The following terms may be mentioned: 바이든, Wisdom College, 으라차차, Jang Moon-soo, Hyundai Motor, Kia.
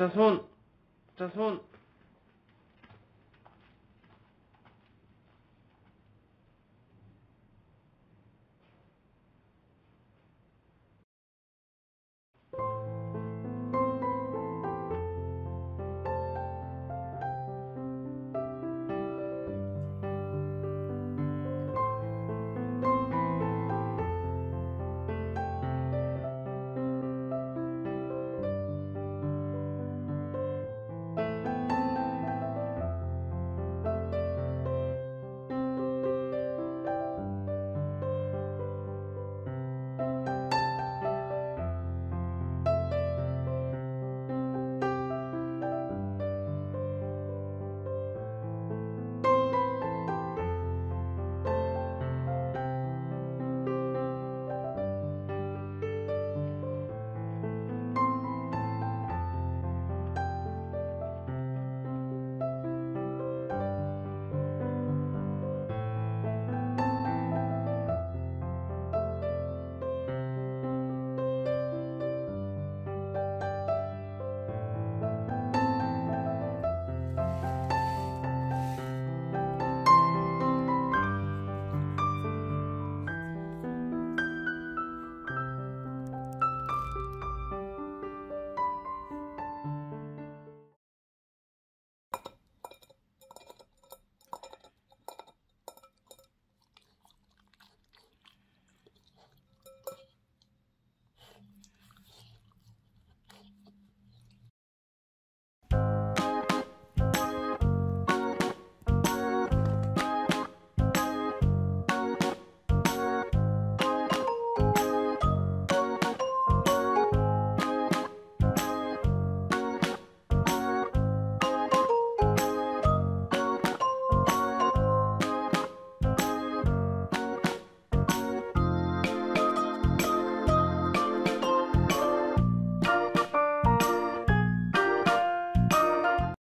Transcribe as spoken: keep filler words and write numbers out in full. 자, 손. 자, 손.